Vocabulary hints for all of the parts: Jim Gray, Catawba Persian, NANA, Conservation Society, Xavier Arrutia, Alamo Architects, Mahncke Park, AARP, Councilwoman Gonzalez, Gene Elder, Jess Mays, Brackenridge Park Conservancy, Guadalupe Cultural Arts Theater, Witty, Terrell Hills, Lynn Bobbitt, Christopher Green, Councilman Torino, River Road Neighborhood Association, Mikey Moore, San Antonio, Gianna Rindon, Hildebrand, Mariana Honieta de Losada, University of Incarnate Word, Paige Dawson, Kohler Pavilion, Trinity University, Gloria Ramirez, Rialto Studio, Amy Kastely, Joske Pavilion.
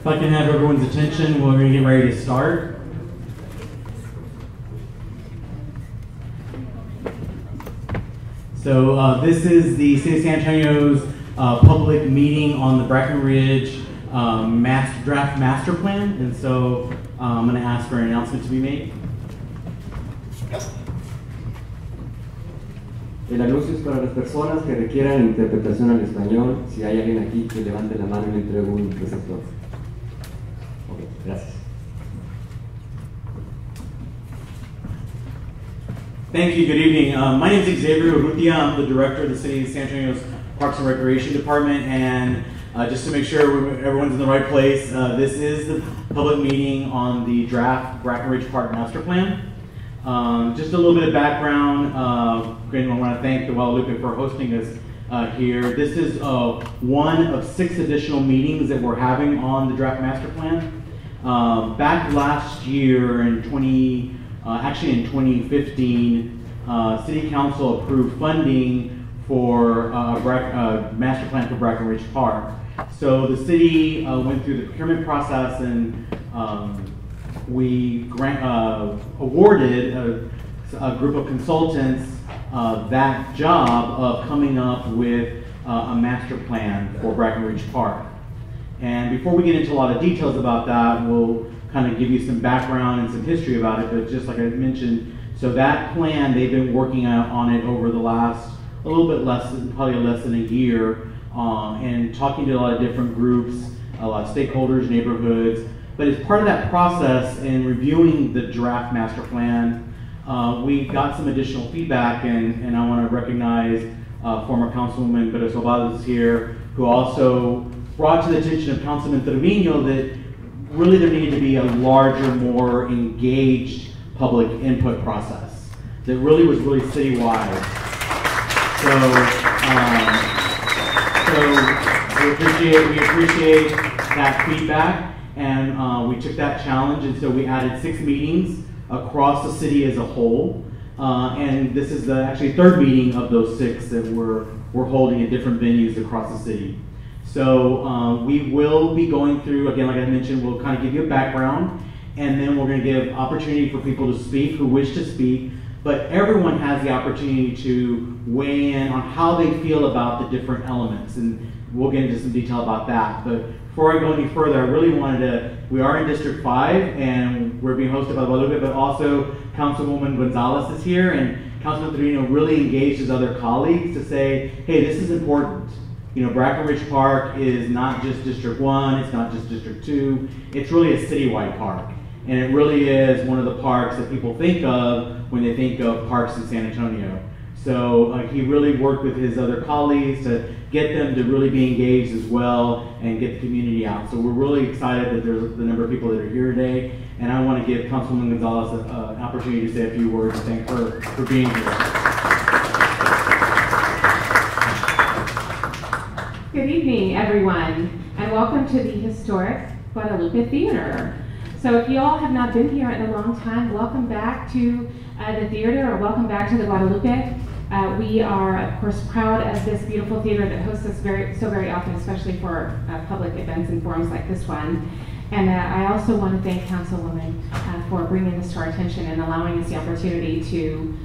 If I can have everyone's attention, we're going to get ready to start. So this is the City of San Antonio's public meeting on the Brackenridge draft master plan, and so I'm going to ask for an announcement to be made. El anuncio es para las personas que requieran interpretación al español. Si hay alguien aquí que levante la mano, le entrego un receptor. Ok, gracias. Thank you, good evening. My name is Xavier Arrutia. I'm the director of the City of San Antonio's Parks and Recreation Department, and just to make sure everyone's in the right place, this is the public meeting on the draft Brackenridge Park Master Plan. Just a little bit of background. I want to thank the Guadalupe for hosting us here. This is one of 6 additional meetings that we're having on the draft master plan. Back last year in actually in 2015, City Council approved funding for master plan for Brackenridge Park. So the city went through the procurement process, and we awarded a group of consultants that job of coming up with a master plan for Brackenridge Park. And before we get into a lot of details about that, we'll kind of give you some background and some history about it, but just like I mentioned, so that plan, they've been working on it over the last, a little bit less than, probably less than a year, and talking to a lot of different groups, a lot of stakeholders, neighborhoods. But as part of that process in reviewing the draft master plan, we got some additional feedback, and I want to recognize former Councilwoman Gonzalez here, who also brought to the attention of Councilman Torino that really there needed to be a larger, more engaged public input process that really was really citywide. So, we appreciate that feedback, and we took that challenge, and so we added 6 meetings across the city as a whole, and this is the actually 3rd meeting of those 6 that we're holding at different venues across the city. So we will be going through, again, like I mentioned, we'll kind of give you a background, and then we're going to give opportunity for people to speak who wish to speak, but everyone has the opportunity to weigh in on how they feel about the different elements, and we'll get into some detail about that. But before I go any further, I really wanted to, we are in District 5, and we're being hosted by Guadalupe, but also Councilwoman Gonzalez is here, and Councilman Torino really engaged his other colleagues to say, hey, this is important. You know, Brackenridge Park is not just District 1, it's not just District 2, it's really a citywide park. And it really is one of the parks that people think of when they think of parks in San Antonio. So he really worked with his other colleagues to get them to really be engaged as well and get the community out. So we're really excited that there's the number of people that are here today. And I want to give Councilwoman Gonzalez an opportunity to say a few words and thank her for being here. Good evening, everyone, and welcome to the historic Guadalupe Theater. So if you all have not been here in a long time, welcome back to the theater, or welcome back to the Guadalupe. We are, of course, proud of this beautiful theater that hosts us so very often, especially for public events and forums like this one. And I also want to thank Councilwoman for bringing this to our attention and allowing us the opportunity to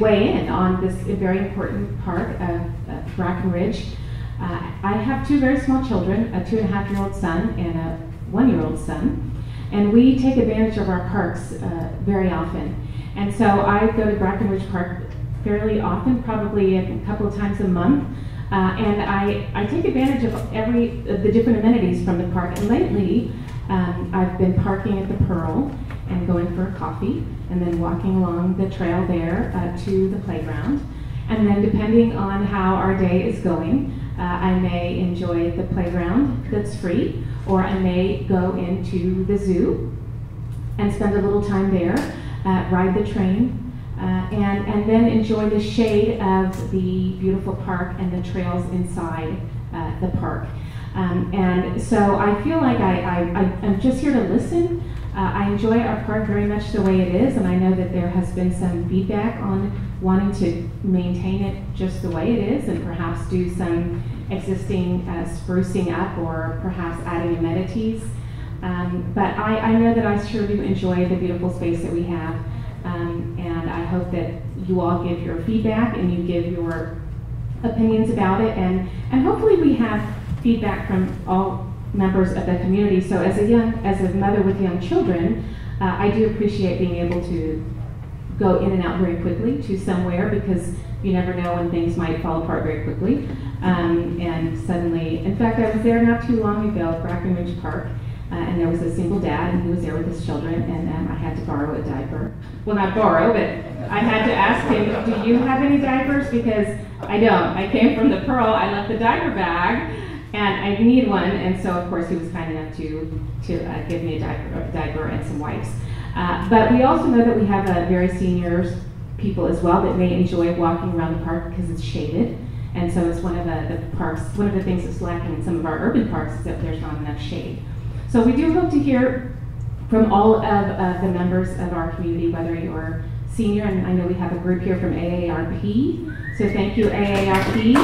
weigh in on this very important part of Brackenridge. I have 2 very small children, a 2-and-a-half-year-old son and a 1-year-old son, and we take advantage of our parks very often. And so I go to Brackenridge Park fairly often, probably a couple of times a month, and I take advantage of the different amenities from the park. And lately, I've been parking at the Pearl and going for a coffee, and then walking along the trail there to the playground. And then depending on how our day is going, I may enjoy the playground that's free, or I may go into the zoo and spend a little time there, ride the train, and then enjoy the shade of the beautiful park and the trails inside the park. And so I feel like I'm just here to listen. I enjoy our park very much the way it is, and I know that there has been some feedback on wanting to maintain it just the way it is and perhaps do some existing sprucing up or perhaps adding amenities. But I know that I sure do enjoy the beautiful space that we have, and I hope that you all give your feedback and you give your opinions about it, and hopefully we have feedback from all members of the community. So as a mother with young children, I do appreciate being able to go in and out very quickly to somewhere, because you never know when things might fall apart very quickly. And suddenly, in fact, I was there not too long ago, Brackenridge Park, and there was a single dad, and he was there with his children, and I had to borrow a diaper. Well, not borrow, but I had to ask him, do you have any diapers? Because I don't. I came from the Pearl, I left the diaper bag, and I need one, and so of course he was kind enough to give me a diaper and some wipes. But we also know that we have very seniors people as well that may enjoy walking around the park because it's shaded, and so it's one of the parks. One of the things that's lacking in some of our urban parks is that there's not enough shade. So we do hope to hear from all of the members of our community, whether you're senior, and I know we have a group here from AARP, so thank you, AARP,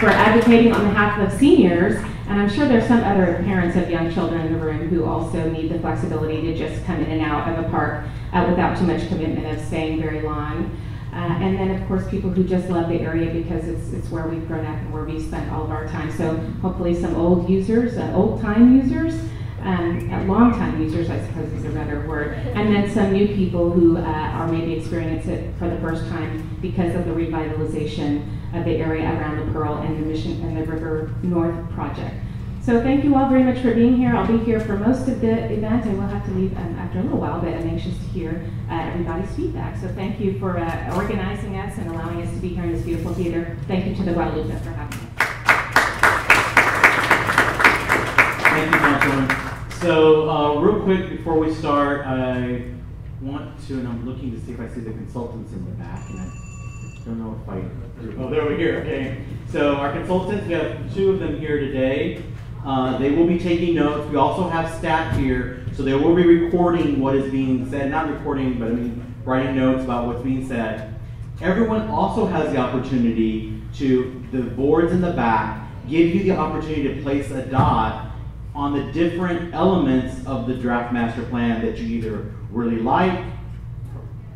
for advocating on behalf of seniors, and I'm sure there's some other parents of young children in the room who also need the flexibility to just come in and out of a park without too much commitment of staying very long. And then of course people who just love the area because it's where we've grown up and where we spent all of our time. So hopefully some old users, old-time users, long-time users, I suppose is a better word, and then some new people who are maybe experiencing it for the first time because of the revitalization of the area around the Pearl and the Mission and the River North project. So thank you all very much for being here. I'll be here for most of the event. I will have to leave after a little while, but I'm anxious to hear everybody's feedback. So thank you for organizing us and allowing us to be here in this beautiful theater. Thank you to the Guadalupe for having us. Thank you, Councilwoman. So real quick before we start, I want to, and I'm looking to see if I see the consultants in the back, and I don't know if I, oh, there we go, okay. So our consultants, we have two of them here today. They will be taking notes. We also have staff here, so they will be recording what is being said. Not recording, but I mean writing notes about what's being said. Everyone also has the opportunity to, the boards in the back, give you the opportunity to place a dot on the different elements of the draft master plan that you either really like,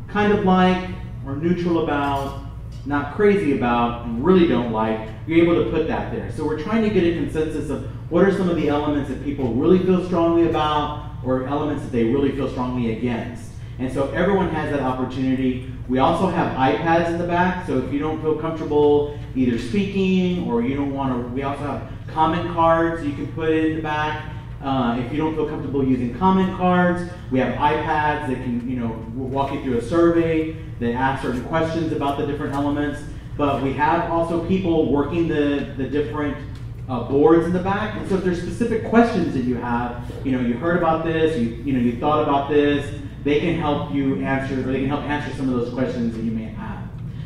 kind of like, or neutral about, not crazy about, and really don't like. You're able to put that there. So we're trying to get a consensus of what are some of the elements that people really feel strongly about or elements that they really feel strongly against. And so everyone has that opportunity. We also have iPads in the back, so if you don't feel comfortable either speaking or you don't want to, we also have comment cards you can put in the back. If you don't feel comfortable using comment cards, we have iPads that can, you know, walk you through a survey that asks certain questions about the different elements. But we have also people working the different boards in the back. And so if there's specific questions that you have, you know, you heard about this, you thought about this, they can help you answer, or they can help answer some of those questions that you may have.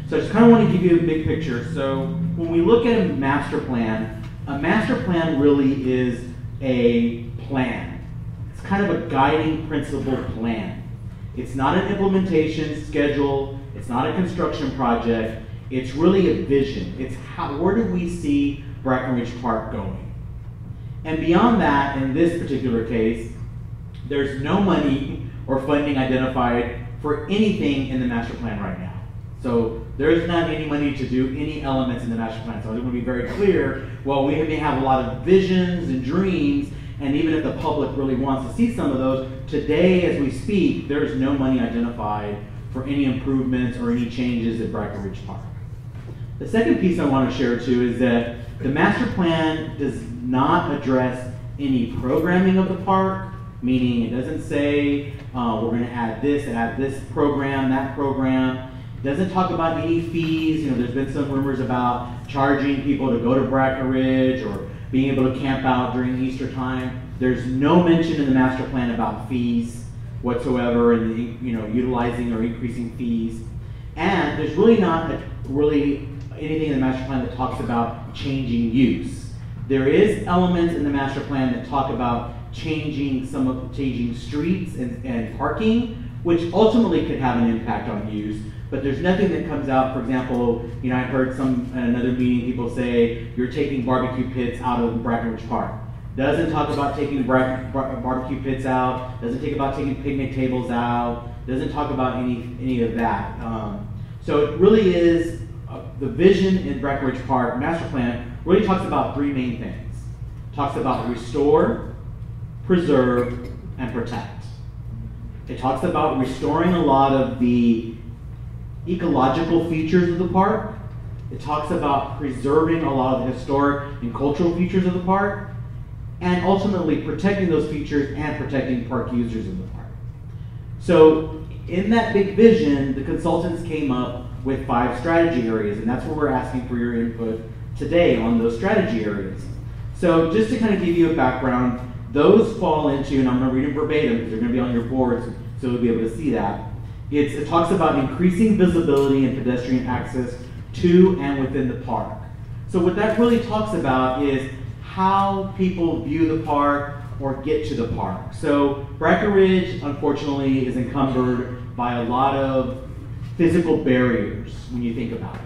So I just kind of want to give you a big picture. So when we look at a master plan really is a plan. It's kind of a guiding principle plan. It's not an implementation schedule. It's not a construction project. It's really a vision. It's how, where do we see Brackenridge Park going? And beyond that, in this particular case, there's no money or funding identified for anything in the master plan right now. So there's not any money to do any elements in the master plan. So I want to be very clear, while we may have a lot of visions and dreams, and even if the public really wants to see some of those, today as we speak, there's no money identified for any improvements or any changes at Brackenridge Park. The second piece I want to share too is that the master plan does not address any programming of the park, meaning it doesn't say we're going to add this program, that program. It doesn't talk about any fees. You know, there's been some rumors about charging people to go to Brackenridge or being able to camp out during Easter time. There's no mention in the master plan about fees whatsoever, and you know, utilizing or increasing fees. And there's really not really anything in the master plan that talks about changing use. There is elements in the master plan that talk about changing streets and parking, which ultimately could have an impact on use, But there's nothing that comes out, for example, you know, I've heard some, at another meeting, people say, you're taking barbecue pits out of Brackenridge Park. Doesn't talk about taking barbecue pits out, doesn't talk about taking picnic tables out, doesn't talk about any of that. So it really is, the vision in Brackenridge Park Master Plan really talks about three main things. It talks about restore, preserve, and protect. It talks about restoring a lot of the ecological features of the park. It talks about preserving a lot of the historic and cultural features of the park, and ultimately protecting those features and protecting park users in the park. So in that big vision, the consultants came up with 5 strategy areas, and that's where we're asking for your input today on those strategy areas. So just to kind of give you a background, those fall into, and I'm gonna read them verbatim because they're gonna be on your boards, so you'll be able to see that. It talks about increasing visibility and pedestrian access to and within the park. So what that really talks about is how people view the park or get to the park. So Brackenridge, unfortunately, is encumbered by a lot of physical barriers when you think about it.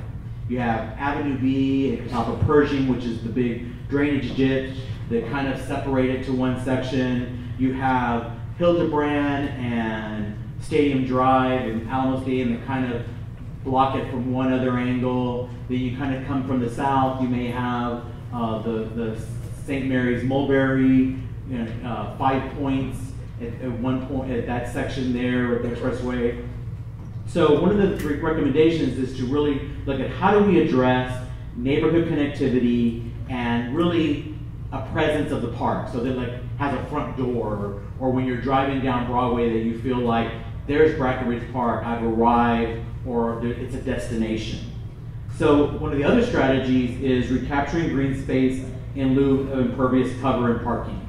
You have Avenue B and Catawba Persian, which is the big drainage ditch that kind of separate it to one section. You have Hildebrand and Stadium Drive and Alamo Stadium that kind of block it from one other angle. Then you kind of come from the south, you may have the St. Mary's Mulberry, you know, 5 points at one point at that section there with the expressway. So one of the recommendations is to really look at how do we address neighborhood connectivity and really a presence of the park, so that like has a front door, or when you're driving down Broadway that you feel like there's Brackenridge Park, I've arrived, or there, it's a destination. So one of the other strategies is recapturing green space in lieu of impervious cover and parking.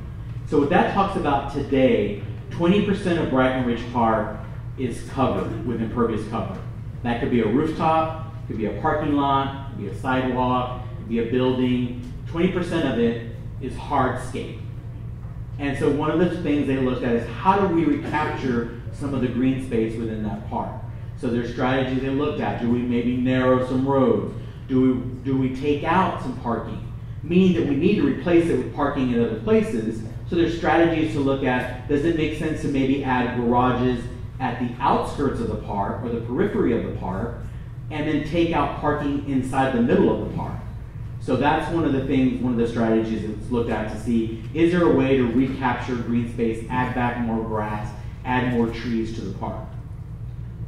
So what that talks about today, 20% of Brackenridge Park is covered with impervious cover. That could be a rooftop, could be a parking lot, could be a sidewalk, could be a building. 20% of it is hardscape. And so one of the things they looked at is how do we recapture some of the green space within that park? So there's strategies they looked at. Do we maybe narrow some roads? Do we take out some parking? Meaning that we need to replace it with parking in other places. So there's strategies to look at. Does it make sense to maybe add garages at the outskirts of the park or the periphery of the park, and then take out parking inside the middle of the park? So that's one of the things, one of the strategies that's looked at to see, is there a way to recapture green space, add back more grass, add more trees to the park?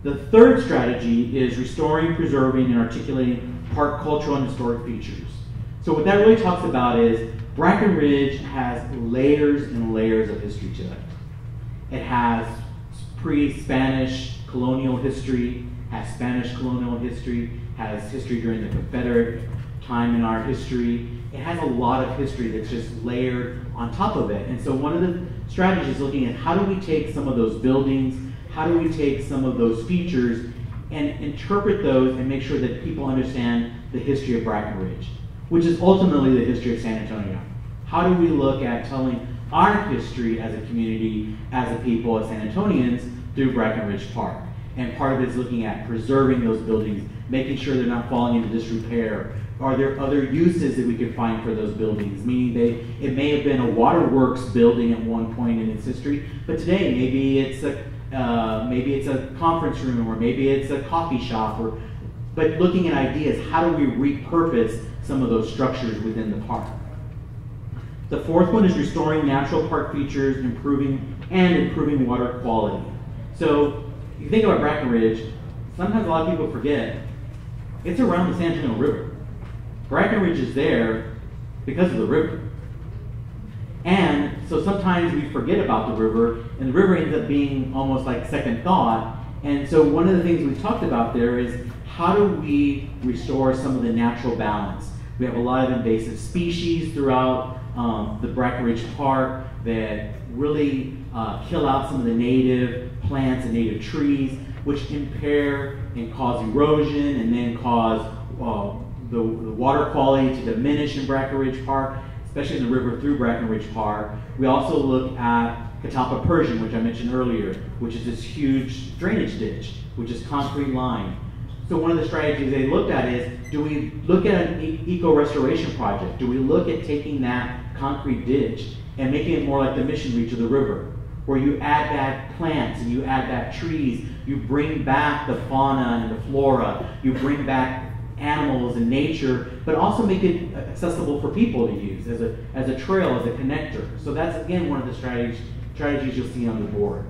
The third strategy is restoring, preserving, and articulating park cultural and historic features. So what that really talks about is Brackenridge has layers and layers of history to it. It has pre-Spanish colonial history, has Spanish colonial history, has history during the Confederate time in our history. It has a lot of history that's just layered on top of it. And so one of the strategies looking at how do we take some of those buildings, how do we take some of those features and interpret those and make sure that people understand the history of Brackenridge, which is ultimately the history of San Antonio. How do we look at telling our history as a community, as a people, as San Antonians, through Brackenridge Park? And part of it is looking at preserving those buildings, making sure they're not falling into disrepair. Are there other uses that we could find for those buildings? Meaning it may have been a waterworks building at one point in its history, but today maybe it's a conference room, or maybe it's a coffee shop, or, but looking at ideas, how do we repurpose some of those structures within the park? The fourth one is restoring natural park features, improving water quality. So you think about Brackenridge, sometimes a lot of people forget, it's around the San Antonio River. Brackenridge is there because of the river. And so sometimes we forget about the river, and the river ends up being almost like second thought. And so one of the things we've talked about there is how do we restore some of the natural balance? We have a lot of invasive species throughout the Brackenridge Park that really kill out some of the native plants and native trees, which impair and cause erosion and then cause the water quality to diminish in Brackenridge Park, especially in the river through Brackenridge Park. We also look at Catawba Persian, which I mentioned earlier, which is this huge drainage ditch, which is concrete lined. So one of the strategies they looked at is, do we look at an eco-restoration project? Do we look at taking that concrete ditch and making it more like the Mission Reach of the river, where you add back plants and you add back trees, you bring back the fauna and the flora, you bring back animals and nature, but also make it accessible for people to use as a trail, as a connector. So that's, again, one of the strategies you'll see on the board.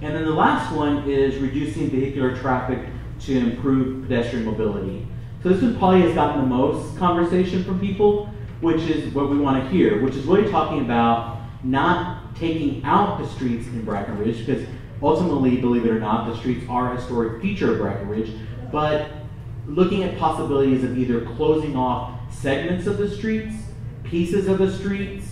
And then the last one is reducing vehicular traffic to improve pedestrian mobility. So this one probably has gotten the most conversation from people, which is what we want to hear, which is really talking about not taking out the streets in Brackenridge, because ultimately, believe it or not, the streets are a historic feature of Brackenridge, but looking at possibilities of either closing off segments of the streets, pieces of the streets,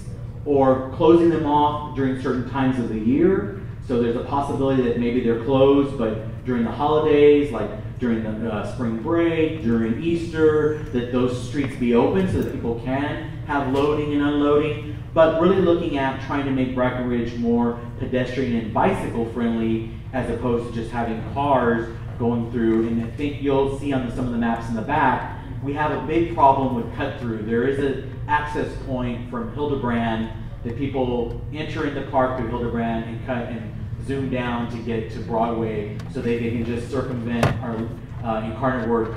or closing them off during certain times of the year. So there's a possibility that maybe they're closed, but during the holidays, like during the spring break, during Easter, that those streets be open so that people can have loading and unloading, but really looking at trying to make Brackenridge more pedestrian and bicycle friendly, as opposed to just having cars going through. And I think you'll see on some of the maps in the back, we have a big problem with cut through. There is an access point from Hildebrand that people enter in the park through Hildebrand and cut and zoom down to get to Broadway, so they can just circumvent our Incarnate Word,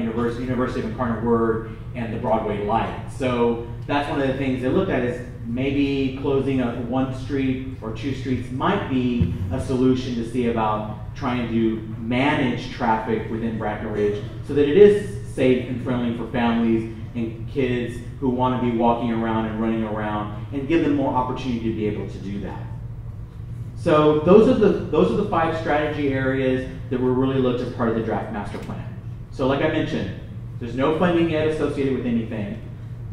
University of Incarnate Word and the Broadway light. So that's one of the things they looked at, is maybe closing a one street or two streets might be a solution to see about trying to manage traffic within Brackenridge so that it is safe and friendly for families and kids who want to be walking around and running around, and give them more opportunity to be able to do that. So those are the five strategy areas that were really looked as part of the draft master plan. So like I mentioned, there's no funding yet associated with anything.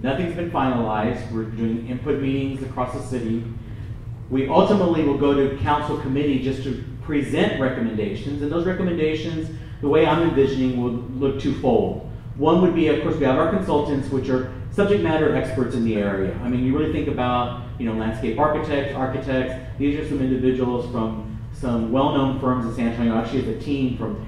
Nothing's been finalized. We're doing input meetings across the city. We ultimately will go to council committee just to present recommendations, and those recommendations, the way I'm envisioning, will look twofold. One would be, of course, we have our consultants, which are subject matter experts in the area. I mean, you really think about, landscape architects, these are some individuals from some well-known firms in San Antonio. Actually, it's a team from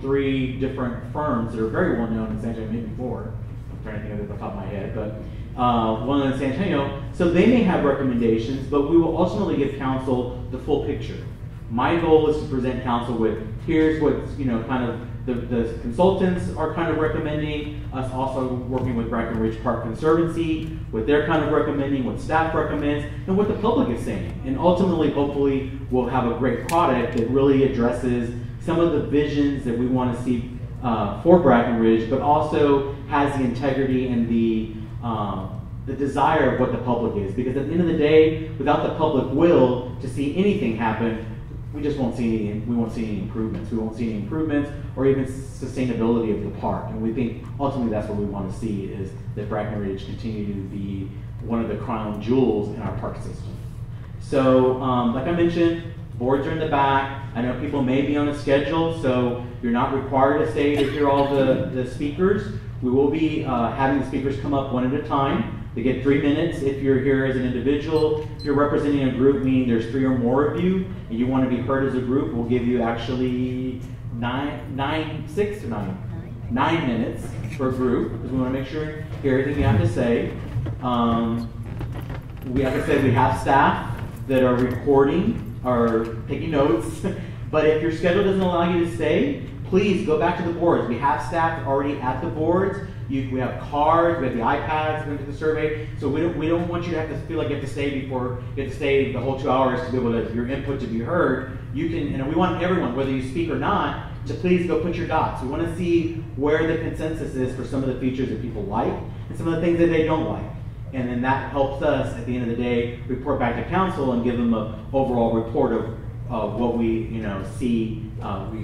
three different firms that are very well-known in San Antonio, maybe four. I'm trying to think of it off the top of my head, but well-known in San Antonio. So they may have recommendations, but we will ultimately give council the full picture. My goal is to present council with, here's what's, kind of the consultants are kind of recommending, us also working with Brackenridge Park Conservancy, what they're kind of recommending, what staff recommends, and what the public is saying. And ultimately, hopefully, we'll have a great product that really addresses some of the visions that we want to see for Brackenridge, but also has the integrity and the desire of what the public is. Because at the end of the day, without the public will to see anything happen, we just won't see any. We won't see any improvements. We won't see any improvements, or even sustainability of the park. And we think ultimately that's what we want to see, is that Brackenridge continue to be one of the crown jewels in our park system. So, like I mentioned, boards are in the back. I know people may be on a schedule, so you're not required to stay to hear all the speakers. We will be having the speakers come up one at a time. They get 3 minutes if you're here as an individual. If you're representing a group, meaning there's three or more of you, and you want to be heard as a group, we'll give you actually nine minutes per group, because we want to make sure you hear everything you have to say. We have staff that are recording or taking notes, but if your schedule doesn't allow you to stay, please go back to the boards. We have staff already at the boards. We have cards, we have the iPads, we do the survey, so we don't want you to have to feel like you have to stay the whole 2 hours to be able to, your input to be heard. You can, and we want everyone, whether you speak or not, to please go put your dots. We want to see where the consensus is for some of the features that people like and some of the things that they don't like. And then that helps us, at the end of the day, report back to council and give them an overall report of what we see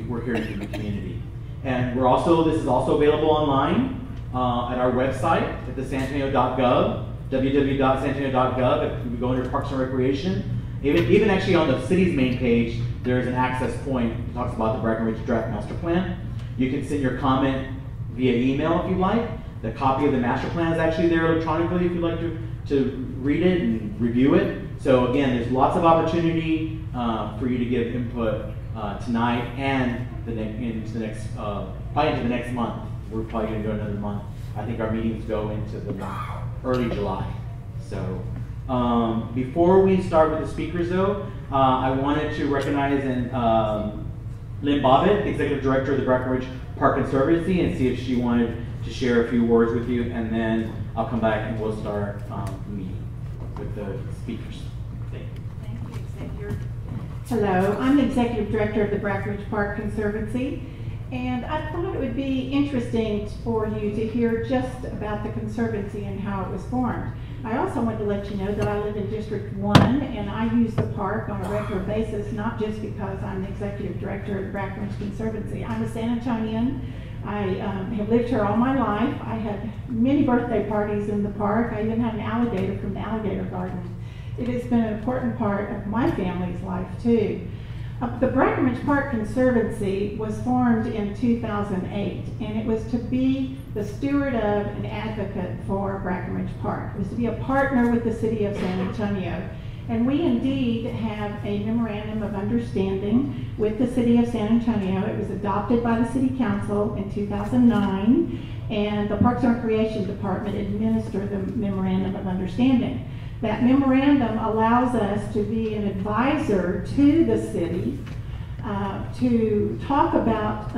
we're hearing from the community. And we're also, this is also available online. At our website at the sanantonio.gov, www.sanantonio.gov. If you go under Parks and Recreation, even actually on the city's main page, there's an access point that talks about the Brackenridge Draft Master Plan. You can send your comment via email if you like. The copy of the master plan is actually there electronically if you'd like to read it and review it. So again, there's lots of opportunity for you to give input tonight and probably into the next month. We're probably going to go another month. I think our meetings go into the early July. So before we start with the speakers, though, I wanted to recognize Lynn Bobbitt, the Executive Director of the Brackenridge Park Conservancy, and see if she wanted to share a few words with you, and then I'll come back and we'll start the meeting with the speakers. Thank you. Thank you, Xavier. Hello, I'm the Executive Director of the Brackenridge Park Conservancy, and I thought it would be interesting for you to hear just about the Conservancy and how it was formed. I also wanted to let you know that I live in District 1, and I use the park on a regular basis, not just because I'm the Executive Director of the Brackenridge Conservancy. I'm a San Antonian. I have lived here all my life. I had many birthday parties in the park. I even had an alligator from the alligator garden. It has been an important part of my family's life, too. The Brackenridge Park Conservancy was formed in 2008, and it was to be the steward of and advocate for Brackenridge Park. It was to be a partner with the city of San Antonio. And we indeed have a memorandum of understanding with the city of San Antonio. It was adopted by the city council in 2009, and the Parks and Recreation Department administered the memorandum of understanding. That memorandum allows us to be an advisor to the city to talk about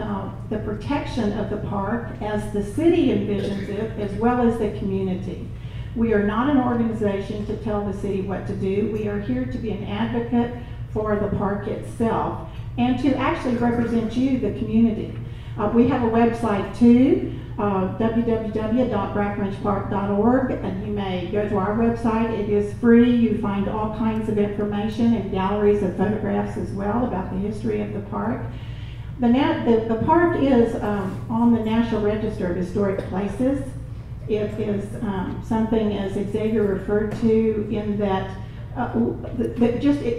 the protection of the park as the city envisions it, as well as the community. We are not an organization to tell the city what to do. We are here to be an advocate for the park itself and to actually represent you, the community. We have a website too, www.brackenridgepark.org, and you may go to our website. It is free. You find all kinds of information and galleries of photographs as well about the history of the park. The park is on the National Register of Historic Places. It is something, as Xavier referred to, in that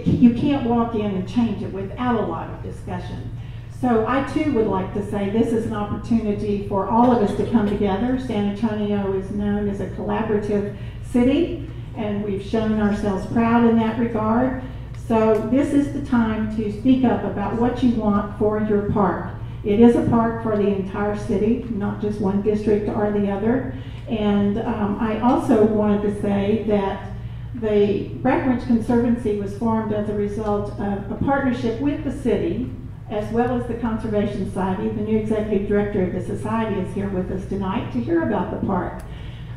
you can't walk in and change it without a lot of discussion. So I too would like to say this is an opportunity for all of us to come together. San Antonio is known as a collaborative city, and we've shown ourselves proud in that regard. So this is the time to speak up about what you want for your park. It is a park for the entire city, not just one district or the other. And I also wanted to say that the Brackenridge Conservancy was formed as a result of a partnership with the city, as well as the Conservation Society. The new executive director of the society is here with us tonight to hear about the park.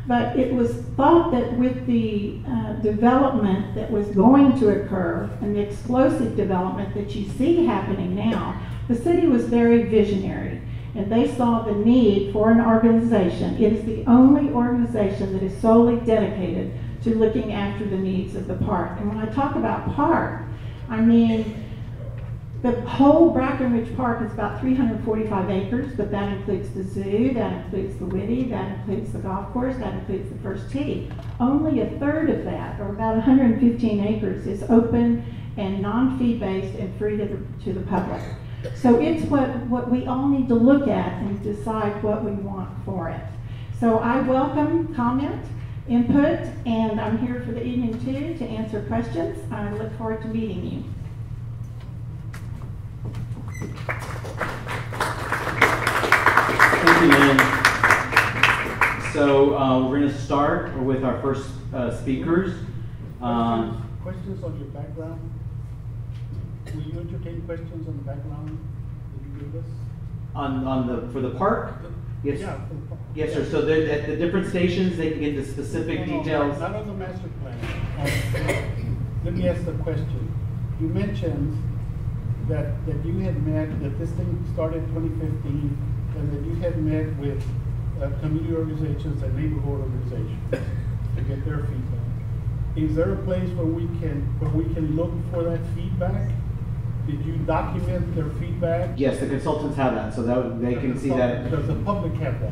But it was thought that with the development that was going to occur and the explosive development that you see happening now, the city was very visionary, and they saw the need for an organization. It is the only organization that is solely dedicated to looking after the needs of the park. And when I talk about park, I mean, the whole Brackenridge Park is about 345 acres, but that includes the zoo, that includes the Witty, that includes the golf course, that includes the first tee. Only a third of that, or about 115 acres, is open and non-fee based and free to the public. So it's what we all need to look at and decide what we want for it. So I welcome comment, input, and I'm here for the evening too to answer questions. I look forward to meeting you. Thank you, Lynn. So we're going to start with our first speakers. Questions on your background? Will you entertain questions on the background that you gave us? For the park? Yes. Yeah, for the park. Yes, sir. So at the different stations, they can get the specific details. Not on the master plan. Let me ask the question. You mentioned that you had met, that this thing started in 2015, and that you had met with community organizations and neighborhood organizations to get their feedback. Is there a place where we can look for that feedback? Did you document their feedback? Yes, the consultants have that, so that they can see that. Does the public have that?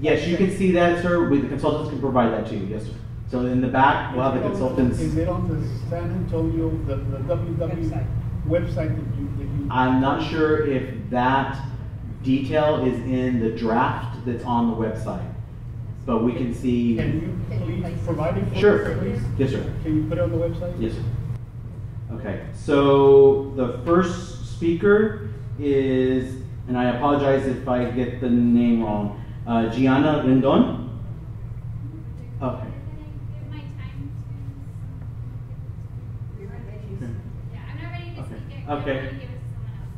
Yes, you can see that, sir. The consultants can provide that to you, yes, sir. So in the back, we'll have the consultants. Is it on the San Antonio, the website? Website that you I'm not sure if that detail is in the draft that's on the website, but we can see. Can you please provide it? Sure. Please? Yes, sir. Can you put it on the website? Yes, sir. Okay. So the first speaker is, and I apologize if I get the name wrong, Gianna Rindon. Okay. Okay.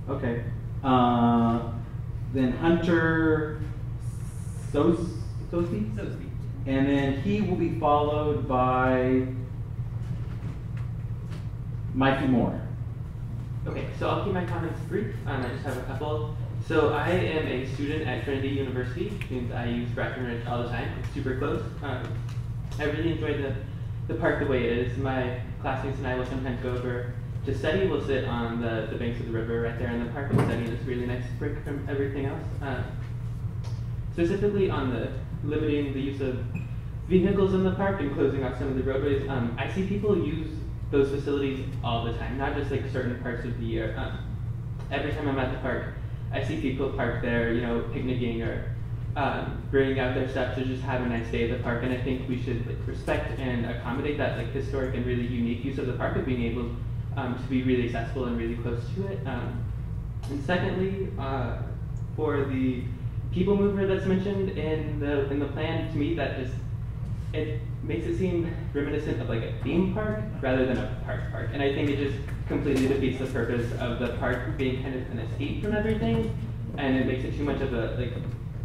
Okay. Then Hunter Sosby. And then he will be followed by Mikey Moore. Okay, so I'll keep my comments brief. I just have a couple. So I am a student at Trinity University, which means I use Brackenridge all the time. It's super close. I really enjoy the park the way it is. My classmates and I will sometimes go over to study. We'll sit on the banks of the river right there in the park and study. It's really nice break from everything else. Specifically on the limiting the use of vehicles in the park and closing off some of the roadways, I see people use those facilities all the time, not just like certain parts of the year. Every time I'm at the park, I see people park there, you know, picnicking or bringing out their stuff to just have a nice day at the park. And I think we should like respect and accommodate that like historic and really unique use of the park of being able to be really accessible and really close to it. And secondly, for the people mover that's mentioned in the plan, to me that just, it makes it seem reminiscent of like a theme park rather than a park. And I think it just completely defeats the purpose of the park being kind of an escape from everything, and it makes it too much of a, like,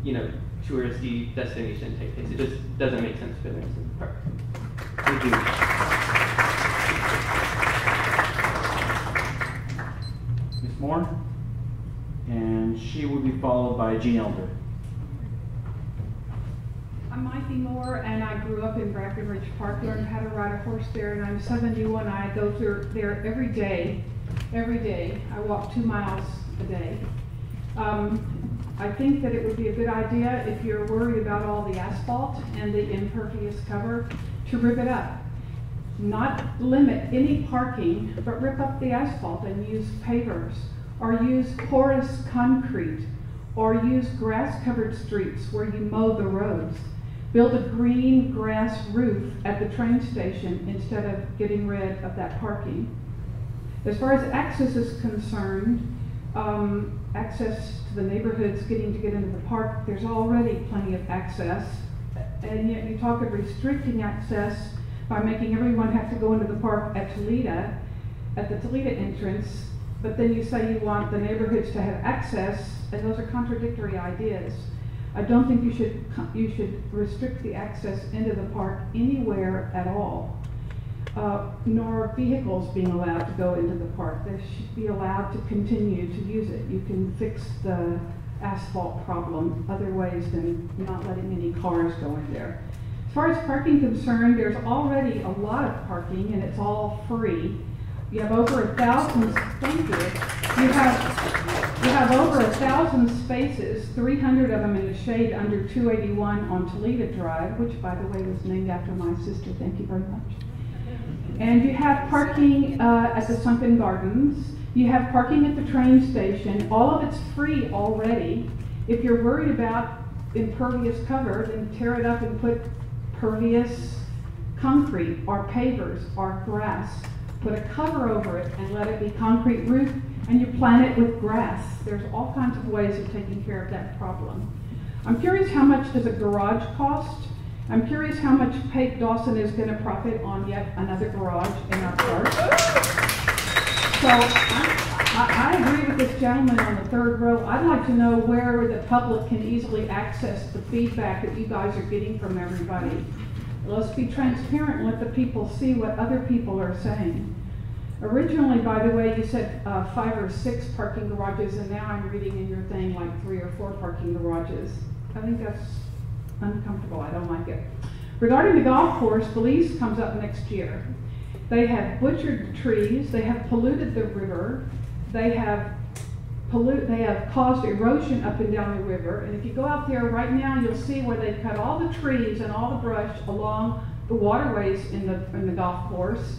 you know, touristy destination type place. It just doesn't make sense for the rest of the park. Thank you. Moore, and she will be followed by Gene Elder. I'm Mikey Moore, and I grew up in Brackenridge Park, learned how to ride a horse there, and I'm 71. I go through there every day. Every day. I walk 2 miles a day. I think that it would be a good idea, if you're worried about all the asphalt and the impervious cover, to rip it up. Not limit any parking, but rip up the asphalt and use pavers, or use porous concrete, or use grass-covered streets where you mow the roads. Build a green grass roof at the train station instead of getting rid of that parking. As far as access is concerned, access to the neighborhoods, getting to get into the park, there's already plenty of access, and yet you talk of restricting access by making everyone have to go into the park at Toledo, at the Toledo entrance, but then you say you want the neighborhoods to have access, and those are contradictory ideas. I don't think you should restrict the access into the park anywhere at all, nor vehicles being allowed to go into the park. They should be allowed to continue to use it. You can fix the asphalt problem other ways than not letting any cars go in there. As far as parking concerned, there's already a lot of parking, and it's all free. You have over 1,000. Thank you. You have over 1,000 spaces, 300 of them in the shade under 281 on Toledo Drive, which, by the way, was named after my sister. Thank you very much. And you have parking at the Sunken Gardens. You have parking at the train station. All of it's free already. If you're worried about impervious cover, then tear it up and put pervious concrete or pavers or grass. Put a cover over it and let it be concrete roof, and you plant it with grass. There's all kinds of ways of taking care of that problem. I'm curious, how much does a garage cost? I'm curious how much Paige Dawson is going to profit on yet another garage in our park. So I agree with this gentleman on the third row. I'd like to know where the public can easily access the feedback that you guys are getting from everybody. Let's be transparent and let the people see what other people are saying. Originally, by the way, you said 5 or 6 parking garages, and now I'm reading in your thing like 3 or 4 parking garages. I think that's uncomfortable. I don't like it. Regarding the golf course, the lease comes up next year. They have butchered the trees. They have polluted the river. They have caused erosion up and down the river. And if you go out there right now, you'll see where they've cut all the trees and all the brush along the waterways in the golf course.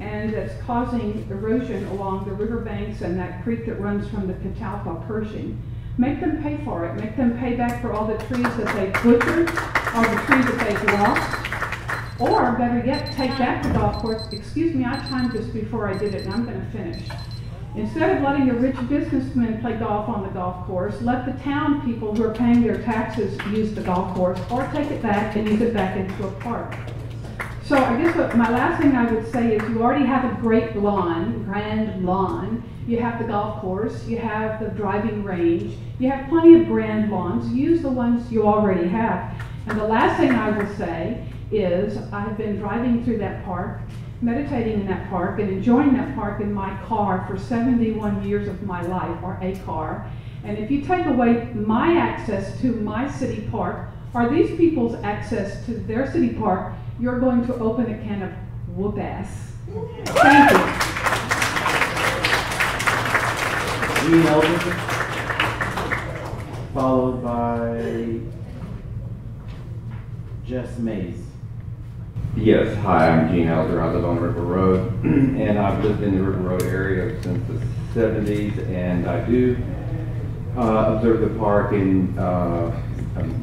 And that's causing erosion along the riverbanks and that creek that runs from the Catawba Persian. Make them pay for it. Make them pay back for all the trees that they've butchered, all the trees that they've lost. Or, better yet, take back the golf course. Excuse me, I timed this before I did it, and I'm going to finish. Instead of letting the rich businessmen play golf on the golf course, let the town people who are paying their taxes use the golf course, or take it back and use it back into a park. So I guess what my last thing I would say is you already have a great lawn, grand lawn. You have the golf course, you have the driving range, you have plenty of grand lawns. Use the ones you already have. And the last thing I will say is I've been driving through that park, meditating in that park, and enjoying that park in my car for 71 years of my life, or a car. And if you take away my access to my city park, or these people's access to their city park, you're going to open a can of whoop-ass. Thank you. Gene Elder, followed by Jess Mays. Yes, hi, I'm Gene Elder. I live on River Road, and I've lived in the River Road area since the 70s, and I do observe the park in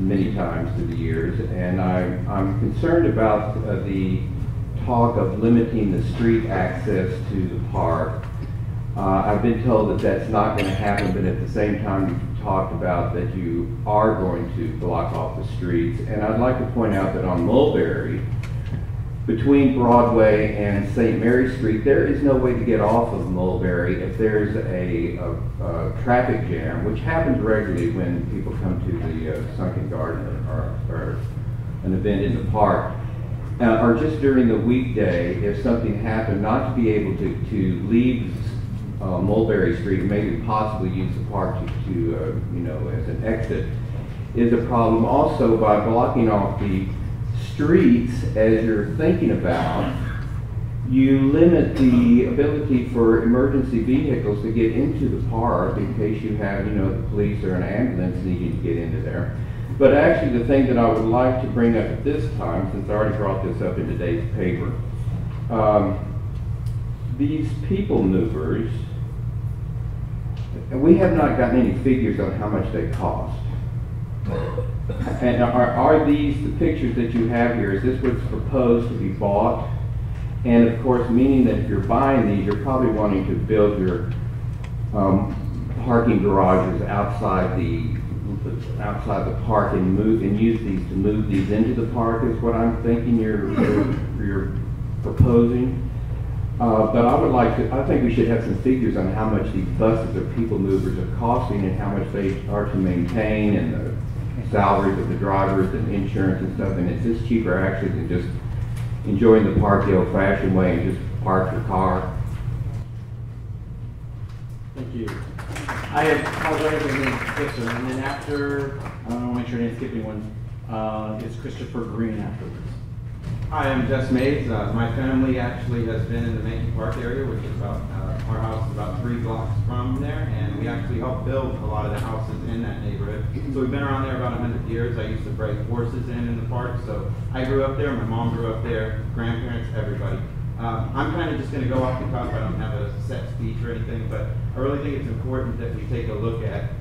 many times through the years, and I'm concerned about the talk of limiting the street access to the park. I've been told that that's not going to happen, but at the same time you've talked about that you are going to block off the streets, and I'd like to point out that on Mulberry, between Broadway and St. Mary Street, there is no way to get off of Mulberry if there's a traffic jam, which happens regularly when people come to the Sunken Garden or an event in the park, or just during the weekday, if something happened, not to be able to leave Mulberry Street, maybe possibly use the park to you know, as an exit, is a problem. Also, by blocking off the streets, as you're thinking about, you limit the ability for emergency vehicles to get into the park in case you have, you know, the police or an ambulance needing to get into there. But actually, the thing that I would like to bring up at this time, since I already brought this up in today's paper, these people movers, and we have not gotten any figures on how much they cost. And are these the pictures that you have here? Is this what's proposed to be bought? And of course, meaning that if you're buying these, you're probably wanting to build your parking garages outside the park and use these to move these into the park, is what I'm thinking you're proposing. But I would like to, I think we should have some figures on how much these buses or people movers are costing and how much they are to maintain, and the salaries of the drivers and insurance and stuff, and it's just cheaper actually than just enjoying the park the old-fashioned way and just park your car. Thank you. I have Christopher, and then after, I don't want to make sure I didn't skip anyone, it's Christopher Green afterwards. Hi, I'm Jess Mays. My family actually has been in the Mahncke Park area, which is about, our house is about 3 blocks from there, and we actually helped build a lot of the houses in that neighborhood. So we've been around there about 100 years. I used to break horses in the park, so I grew up there, my mom grew up there, grandparents, everybody. I'm kind of just going to go off the top. I don't have a set speech or anything, but I really think it's important that we take a look at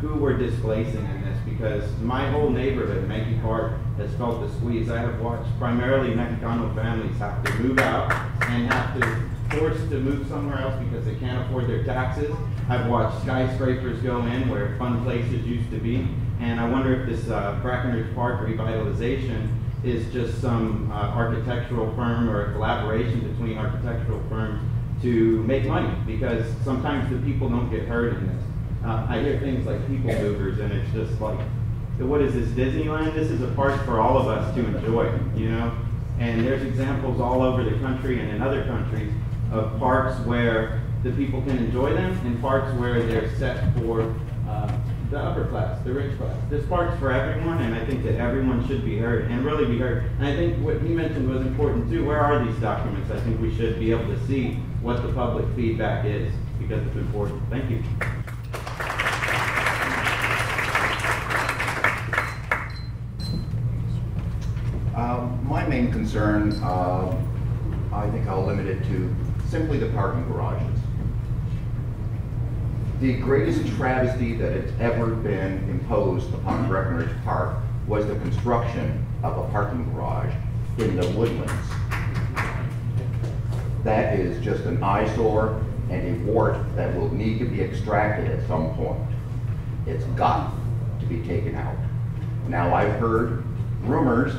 who we're displacing in this, because my whole neighborhood, Mahncke Park, has felt the squeeze. I have watched primarily Mexicano families have to move out and have to forced to move somewhere else because they can't afford their taxes. I've watched skyscrapers go in where fun places used to be, and I wonder if this Brackenridge Park revitalization is just some architectural firm or a collaboration between architectural firms to make money, because sometimes the people don't get heard in this. I hear things like people movers, and it's just like, what is this, Disneyland? This is a park for all of us to enjoy, you know? And there's examples all over the country and in other countries of parks where the people can enjoy them, and parks where they're set for the upper class, the rich class. This park's for everyone, and I think that everyone should be heard, and really be heard. And I think what he mentioned was important too. Where are these documents? I think we should be able to see what the public feedback is, because it's important. Thank you. My main concern, I think I'll limit it to simply the parking garages. The greatest travesty that has ever been imposed upon Brackenridge Park was the construction of a parking garage in the Woodlands. That is just an eyesore. and a wart that will need to be extracted at some point. It's got to be taken out. Now, I've heard rumors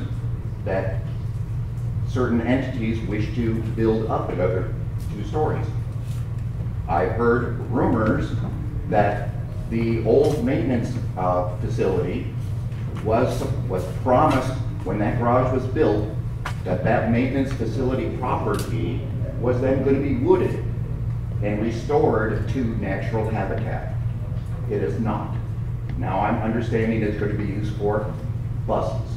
that certain entities wish to build up another 2 stories. I've heard rumors that the old maintenance facility was promised when that garage was built that that maintenance facility property was then going to be wooded and restored to natural habitat. It is not. Now I'm understanding it's going to be used for buses.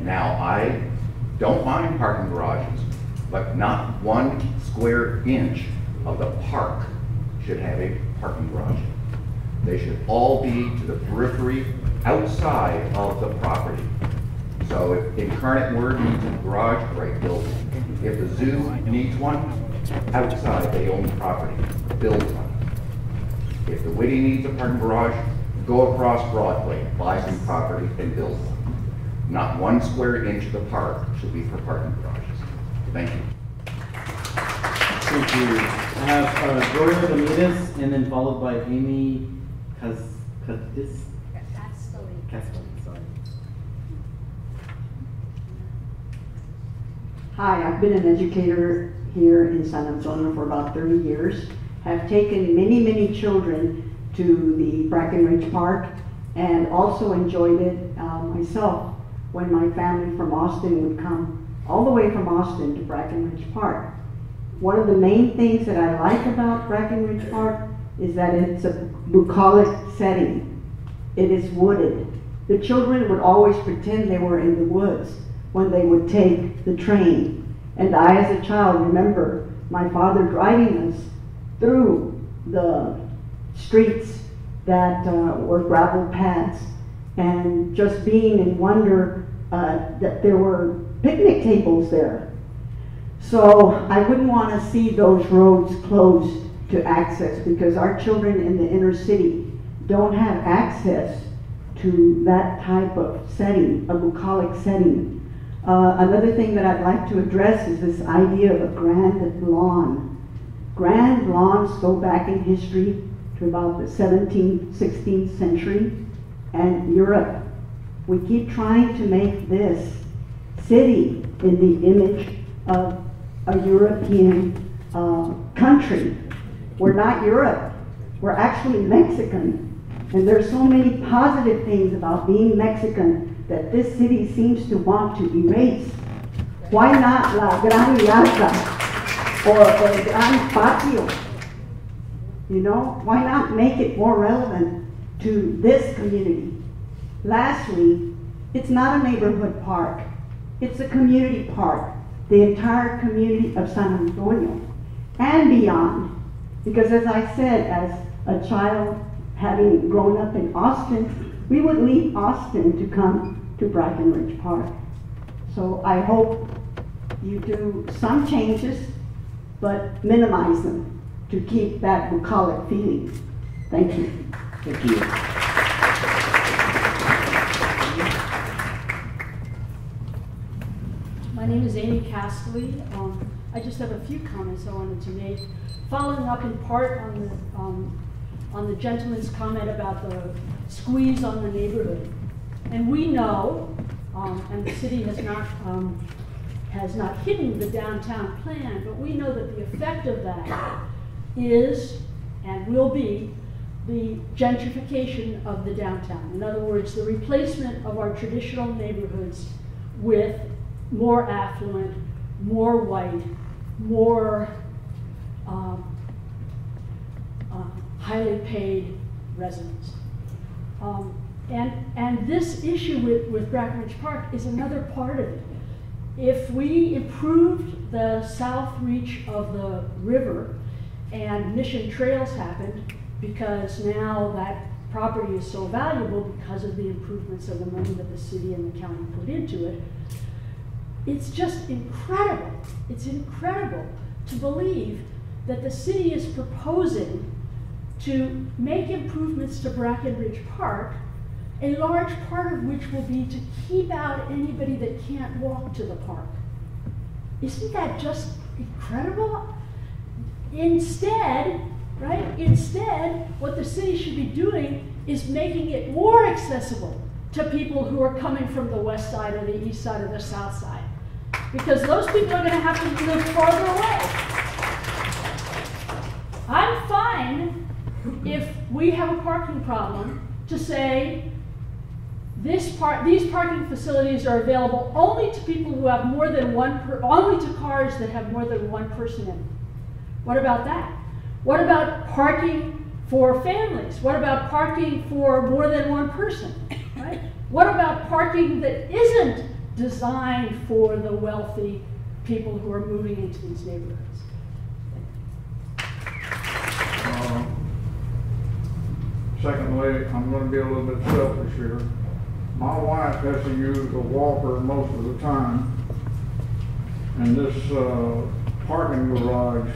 Now I don't mind parking garages, but not 1 square inch of the park should have a parking garage. They should all be to the periphery outside of the property. So if Incarnate Word needs a garage, right, build it. If the zoo needs one, outside they own the property, build one. If the Witty needs a parking garage, go across Broadway, buy some property and build one. Not 1 square inch of the park should be for parking garages. Thank you. Thank you. I have Gloria Ramirez, and then followed by Amy Kastely. Hi, I've been an educator here in San Antonio for about 30 years. I've taken many, many children to the Brackenridge Park and also enjoyed it myself when my family from Austin would come all the way from Austin to Brackenridge Park. One of the main things that I like about Brackenridge Park is that it's a bucolic setting. It is wooded. The children would always pretend they were in the woods when they would take the train. And I, as a child, remember my father driving us through the streets that were gravel paths, and just being in wonder that there were picnic tables there. So I wouldn't want to see those roads closed to access, because our children in the inner city don't have access to that type of setting, a bucolic setting. Another thing that I'd like to address is this idea of a grand lawn. Grand lawns go back in history to about the 17th, 16th century and Europe. We keep trying to make this city in the image of a European country. We're not Europe, we're actually Mexican. And there's so many positive things about being Mexican that this city seems to want to erase. Why not La Gran Plaza or El Gran Patio? You know, why not make it more relevant to this community? Lastly, it's not a neighborhood park. It's a community park, the entire community of San Antonio and beyond. Because as I said, as a child having grown up in Austin, we would leave Austin to come to Brackenridge Park. So I hope you do some changes, but minimize them to keep that bucolic feeling. Thank you. Thank you. My name is Amy Kastely. I just have a few comments I wanted to make, following up in part on the gentleman's comment about the squeeze on the neighborhood. And we know, and the city has not hidden the downtown plan, but we know that the effect of that is and will be the gentrification of the downtown. In other words, the replacement of our traditional neighborhoods with more affluent, more white, more highly paid residents. And this issue with Brackenridge Park is another part of it. If we improved the south reach of the river and Mission Trails happened, because now that property is so valuable because of the improvements of the money that the city and the county put into it, it's just incredible. It's incredible to believe that the city is proposing to make improvements to Brackenridge Park, a large part of which will be to keep out anybody that can't walk to the park. Isn't that just incredible? Instead, right? Instead, what the city should be doing is making it more accessible to people who are coming from the west side or the east side or the south side, because those people are going to have to live farther away. I'm fine if we have a parking problem to say these parking facilities are available only to people who have more than one, only to cars that have more than one person in them. What about that? What about parking for families? What about parking for more than one person? Right? What about parking that isn't designed for the wealthy people who are moving into these neighborhoods? Secondly, I'm going to be a little bit selfish here. My wife has to use a walker most of the time, and this parking garage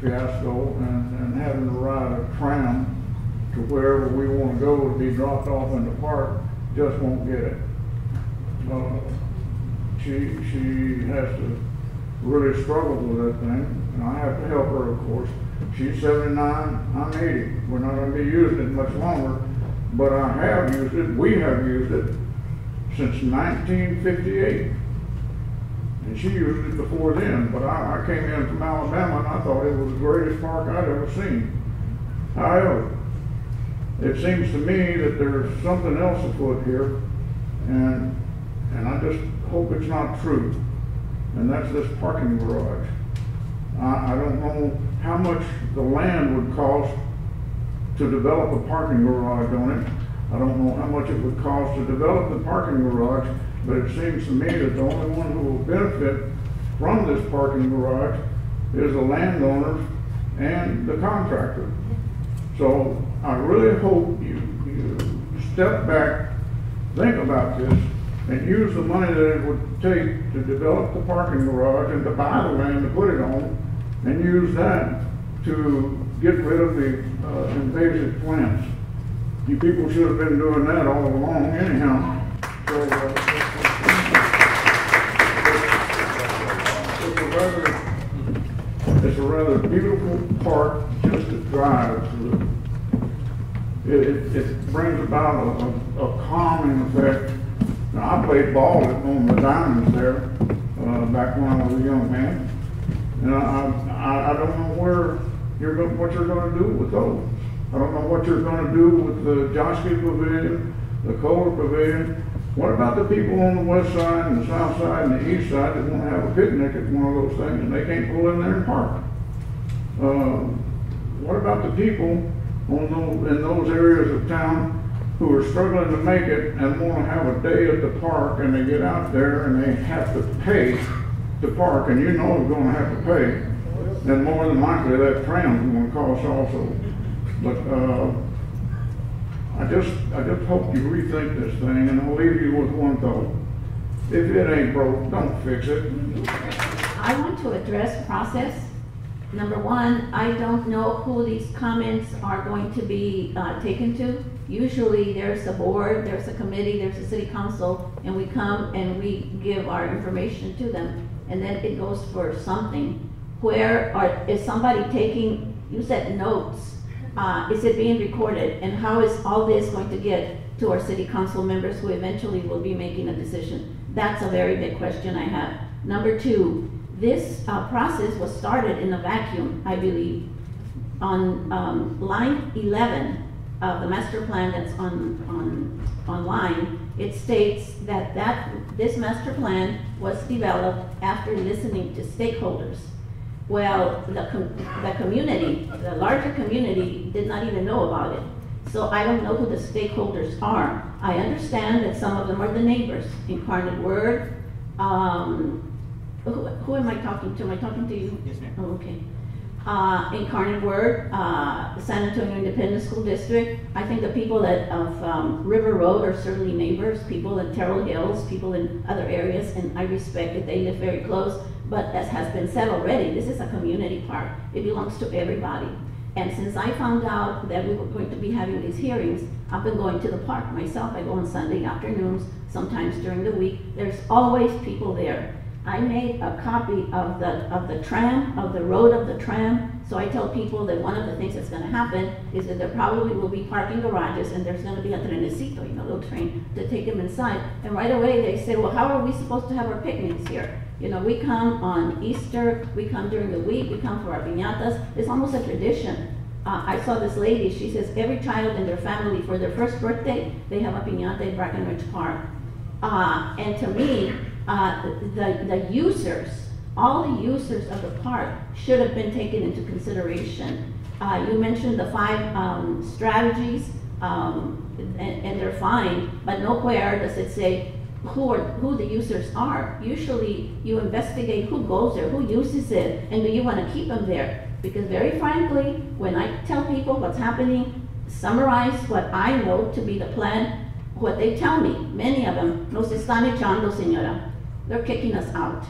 fiasco and having to ride a tram to wherever we want to go to be dropped off in the park just won't get it. She has to really struggle with that thing, and I have to help her, of course. She's 79, I'm 80. We're not going to be using it much longer, but I have used it, we have used it since 1958. And she used it before then, but I came in from Alabama and I thought it was the greatest park I'd ever seen. However, it seems to me that there's something else afoot here, and I just hope it's not true, and that's this parking garage. I don't know how much the land would cost to develop a parking garage on it. I don't know how much it would cost to develop the parking garage, but it seems to me that the only one who will benefit from this parking garage is the landowners and the contractor. So I really hope you step back, think about this, and use the money that it would take to develop the parking garage and to buy the land to put it on, and use that to get rid of the invasive plants. You people should have been doing that all along anyhow. So, it's a rather beautiful park just to drive through. It brings about a calming effect. Now, I played ball on the diamonds there back when I was a young man, and I don't know what you're going to do with those. I don't know what you're going to do with the Joske Pavilion, the Kohler Pavilion. What about the people on the west side and the south side and the east side that want to have a picnic at one of those things and they can't pull in there and park? What about the people in those areas of town who are struggling to make it and want to have a day at the park, and they get out there and they have to pay to park, and you know they're going to have to pay, and more than likely that tram's going to cost also. But I just hope you rethink this thing, and I'll leave you with one thought. If it ain't broke, don't fix it. I want to address process. Number one, I don't know who these comments are going to be taken to. Usually there's a board, there's a committee, there's a city council, and we come and we give our information to them, and then it goes for something. Is somebody taking, you said notes. Is it being recorded, and how is all this going to get to our city council members who eventually will be making a decision? That's a very big question I have. Number two, this process was started in a vacuum, I believe. On line 11 of the master plan that's online, it states that, this master plan was developed after listening to stakeholders. Well, the community, the larger community, did not even know about it. So I don't know who the stakeholders are. I understand that some of them are the neighbors, Incarnate Word. Who am I talking to? Am I talking to you? Yes, ma'am. Oh, okay. Incarnate Word, San Antonio Independent School District. I think the people of River Road are certainly neighbors, people in Terrell Hills, people in other areas, and I respect that they live very close. But as has been said already, this is a community park. It belongs to everybody. And since I found out that we were going to be having these hearings, I've been going to the park myself. I go on Sunday afternoons, sometimes during the week. There's always people there. I made a copy of the tram, of the road of the tram. So I tell people that one of the things that's going to happen is that there probably will be parking garages, and there's going to be a trenecito, you know, a little train to take them inside. And right away they say, well, how are we supposed to have our picnics here? You know, we come on Easter, we come during the week, we come for our piñatas. It's almost a tradition. I saw this lady, she says every child in their family for their first birthday, they have a piñata in Brackenridge Park. And to me, the users, all the users of the park should have been taken into consideration. You mentioned the 5 strategies and they're fine, but nowhere does it say who the users are. Usually you investigate who goes there, who uses it, and do you want to keep them there? Because very frankly, when I tell people what's happening, summarize what I know to be the plan, what they tell me, many of them, nos están echando, señora. They're kicking us out.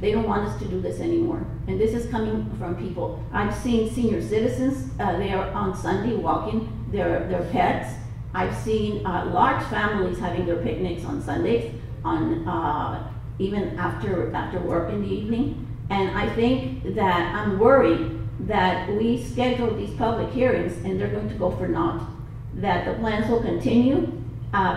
They don't want us to do this anymore. And this is coming from people. I've seen senior citizens, they are on Sunday walking their pets. I've seen large families having their picnics on Sundays, on even after work in the evening. And I think that I'm worried that we schedule these public hearings and they're going to go for naught. That the plans will continue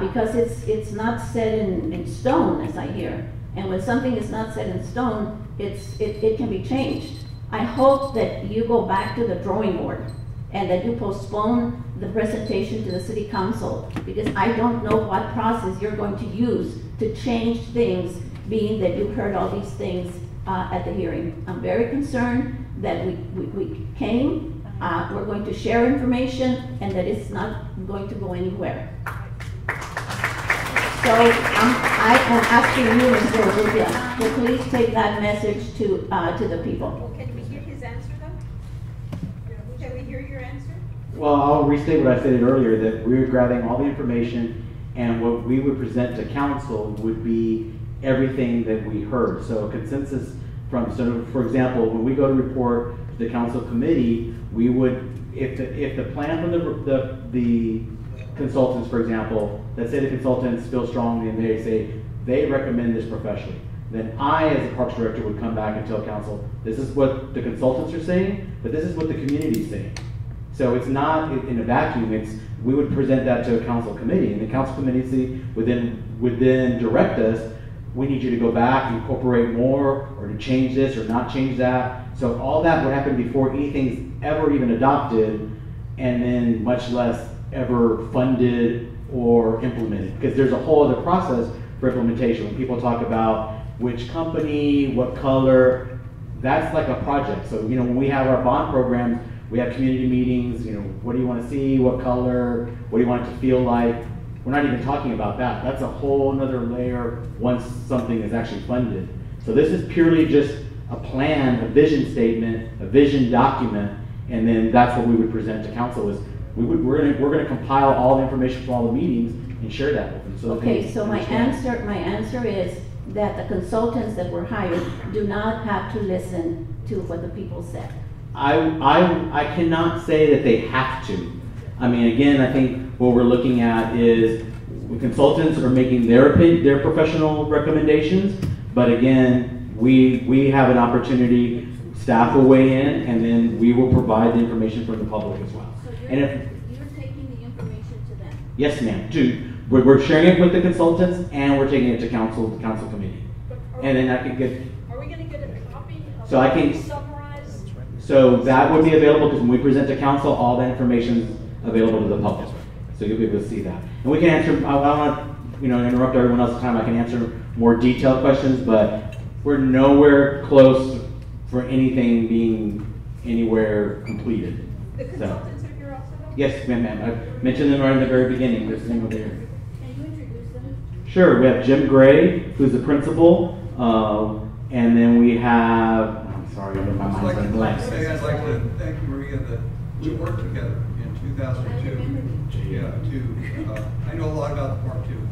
because it's not set in stone, as I hear. And when something is not set in stone, it can be changed. I hope that you go back to the drawing board and that you postpone the presentation to the city council, because I don't know what process you're going to use to change things, being that you heard all these things at the hearing. I'm very concerned that we came, we're going to share information, and that it's not going to go anywhere. So I am asking you, Ms. Arrutia, to please take that message to the people. Well, can we hear his answer, though? Can we hear your answer? Well, I'll restate what I stated earlier, that we're grabbing all the information, and what we would present to council would be everything that we heard. So consensus from, so for example, when we go to report to the council committee, we would, if the plan from the consultants, for example, let's say the consultants feel strongly and they say they recommend this professionally, then I, as a parks director, would come back and tell council, this is what the consultants are saying, but this is what the community is saying. So it's not in a vacuum. It's, we would present that to a council committee, and the council committee would then direct us, we need you to go back and incorporate more, or to change this or not change that. So all that would happen before anything's ever even adopted, and then much less ever funded or implemented, because there's a whole other process for implementation. When people talk about which company, what color, that's like a project. So, you know, when we have our bond programs, we have community meetings, you know, what do you want to see, what color, what do you want it to feel like? We're not even talking about that. That's a whole another layer once something is actually funded. So this is purely just a plan, a vision statement, a vision document, and then that's what we would present to council is, we're going to compile all the information from all the meetings and share that with them. So okay, so my answer is that the consultants that were hired do not have to listen to what the people said. I cannot say that they have to. I mean, again, I think what we're looking at is consultants are making their professional recommendations, but again, we have an opportunity, staff will weigh in, and then we will provide the information for the public as well. And if you're taking the information to them? Yes, ma'am. We're sharing it with the consultants, and we're taking it to council committee. And then I can get. Are we going to get a copy? So I can summarize. So that would be available, because when we present to council, all that information is available to the public. So you'll be able to see that, and we can answer. I don't want to, you know, interrupt everyone else's time. I can answer more detailed questions, but we're nowhere close for anything being anywhere completed. The consultants. So. Yes, ma'am. I mentioned them right in the very beginning. There's them over there. Can you introduce them? Sure. We have Jim Gray, who's the principal, and then we have. I'm sorry, my mind's on blank. I'd like to thank Maria that we worked together in 2002. Yeah, I know a lot about the park too,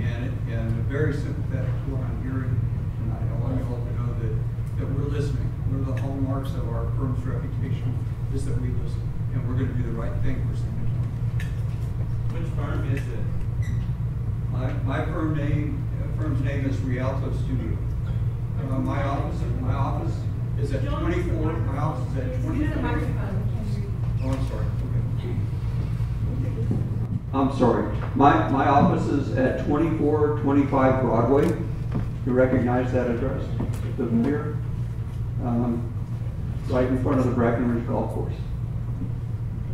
and very sympathetic to what I'm hearing tonight. I want you all to know that we're listening. One of the hallmarks of our firm's reputation is that we listen. And we're going to do the right thing for San Antonio. Which firm is it? My firm's name is Rialto Studio. My office is at 24. My office is at 24. Oh, I'm sorry. Okay. I'm sorry. My office is at 2425 Broadway. You recognize that address? The mirror, right in front of the Brackenridge Golf Course.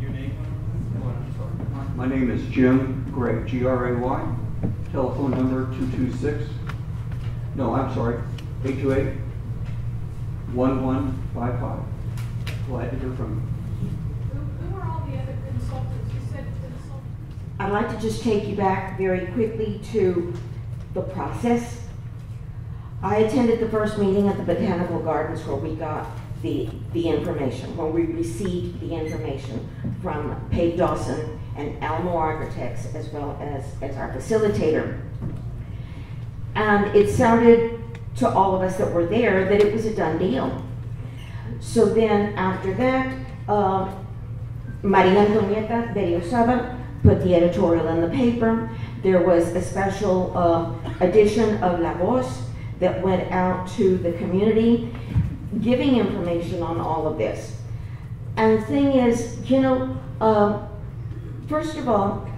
Your name? Oh, I'm sorry. My name is Jim Gray, G-R-A-Y. Telephone number 226. No, I'm sorry. 828-1155. Glad to hear from you. Who are all the other consultants? You said consultants. I'd like to just take you back very quickly to the process. I attended the first meeting at the Botanical Gardens where we got the information, where we received the information from Paige Dawson and Alamo Architects, as well as our facilitator. And it sounded to all of us that were there that it was a done deal. So then after that, Mariana Honieta de Losada put the editorial in the paper. There was a special edition of La Voz that went out to the community, giving information on all of this. And the thing is, you know, first of all,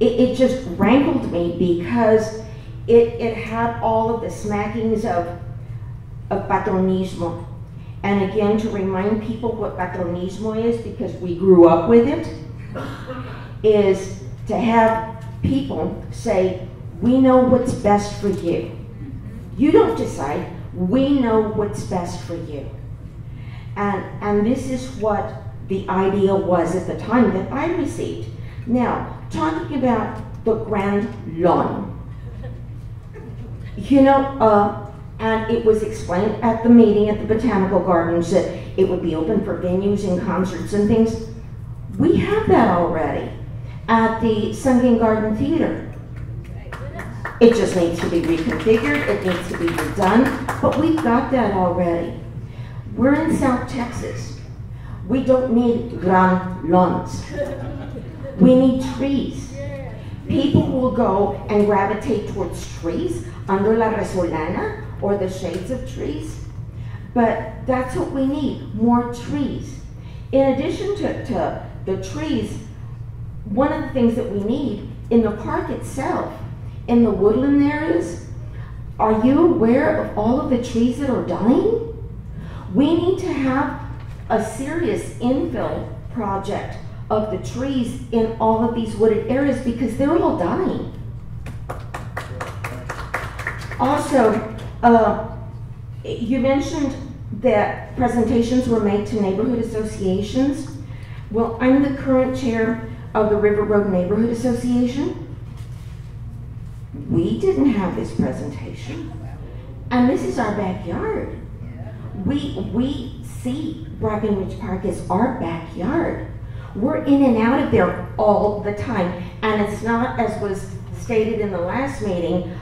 it just rankled me because it had all of the smackings of patronismo. And again, to remind people what patronismo is, because we grew up with it, is to have people say, we know what's best for you. You don't decide, we know what's best for you. And this is what the idea was at the time that I received. Now, talking about the Grand Lawn, you know, and it was explained at the meeting at the Botanical Gardens that it would be open for venues and concerts and things. We have that already at the Sunken Garden Theater. It just needs to be reconfigured, it needs to be redone, but we've got that already. We're in South Texas. We don't need grand lawns. We need trees. People will go and gravitate towards trees under La Resolana or the shades of trees, but that's what we need, more trees. In addition to the trees, one of the things that we need in the park itself, in the woodland areas, are you aware of all of the trees that are dying? We need to have a serious infill project of the trees in all of these wooded areas because they're all dying. Also, you mentioned that presentations were made to neighborhood associations. Well, I'm the current chair of the River Road Neighborhood Association. We didn't have this presentation. And this is our backyard. We see Brackenridge Park as our backyard. We're in and out of there all the time. And it's not, as was stated in the last meeting,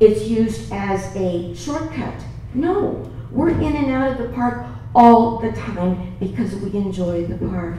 it's used as a shortcut. No, we're in and out of the park all the time because we enjoy the park.